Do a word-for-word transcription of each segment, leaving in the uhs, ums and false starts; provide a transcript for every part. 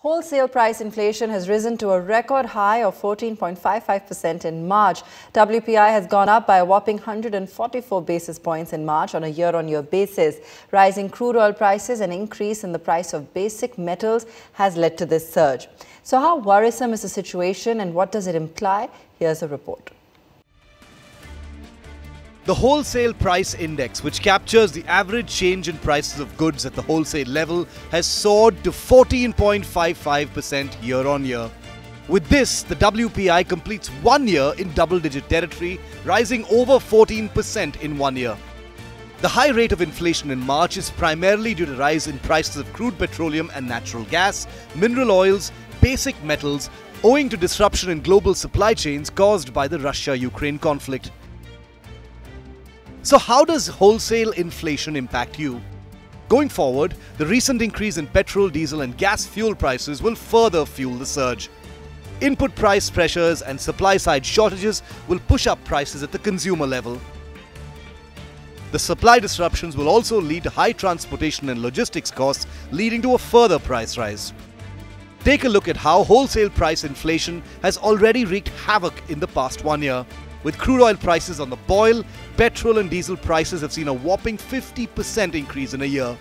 Wholesale price inflation has risen to a record high of fourteen point five five percent in March. W P I has gone up by a whopping one hundred forty-four basis points in March on a year-on-year basis. Rising crude oil prices and increase in the price of basic metals has led to this surge. So how worrisome is the situation and what does it imply? Here's a report. The wholesale price index, which captures the average change in prices of goods at the wholesale level, has soared to fourteen point five five percent year-on-year. With this, the W P I completes one year in double-digit territory, rising over fourteen percent in one year. The high rate of inflation in March is primarily due to rise in prices of crude petroleum and natural gas, mineral oils, basic metals, owing to disruption in global supply chains caused by the Russia-Ukraine conflict. So how does wholesale inflation impact you? Going forward, the recent increase in petrol, diesel and gas fuel prices will further fuel the surge. Input price pressures and supply-side shortages will push up prices at the consumer level. The supply disruptions will also lead to high transportation and logistics costs, leading to a further price rise. Take a look at how wholesale price inflation has already wreaked havoc in the past one year. With crude oil prices on the boil, petrol and diesel prices have seen a whopping fifty percent increase in a year.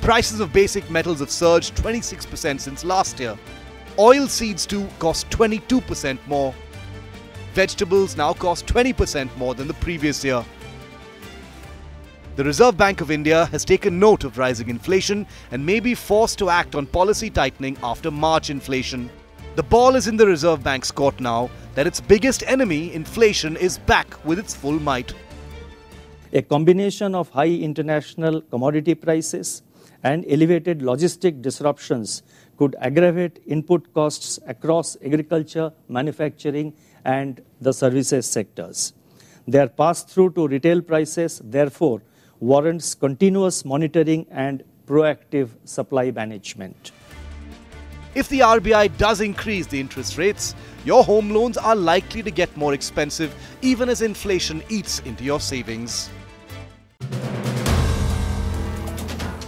Prices of basic metals have surged twenty-six percent since last year. Oil seeds too cost twenty-two percent more. Vegetables now cost twenty percent more than the previous year. The Reserve Bank of India has taken note of rising inflation and may be forced to act on policy tightening after March inflation. The ball is in the Reserve Bank's court now that its biggest enemy, inflation, is back with its full might. A combination of high international commodity prices and elevated logistic disruptions could aggravate input costs across agriculture, manufacturing and the services sectors. Their pass-through to retail prices, therefore, warrants continuous monitoring and proactive supply management. If the R B I does increase the interest rates, your home loans are likely to get more expensive even as inflation eats into your savings.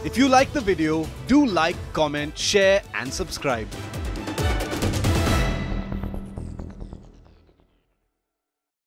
If you like the video, do like, comment, share and subscribe.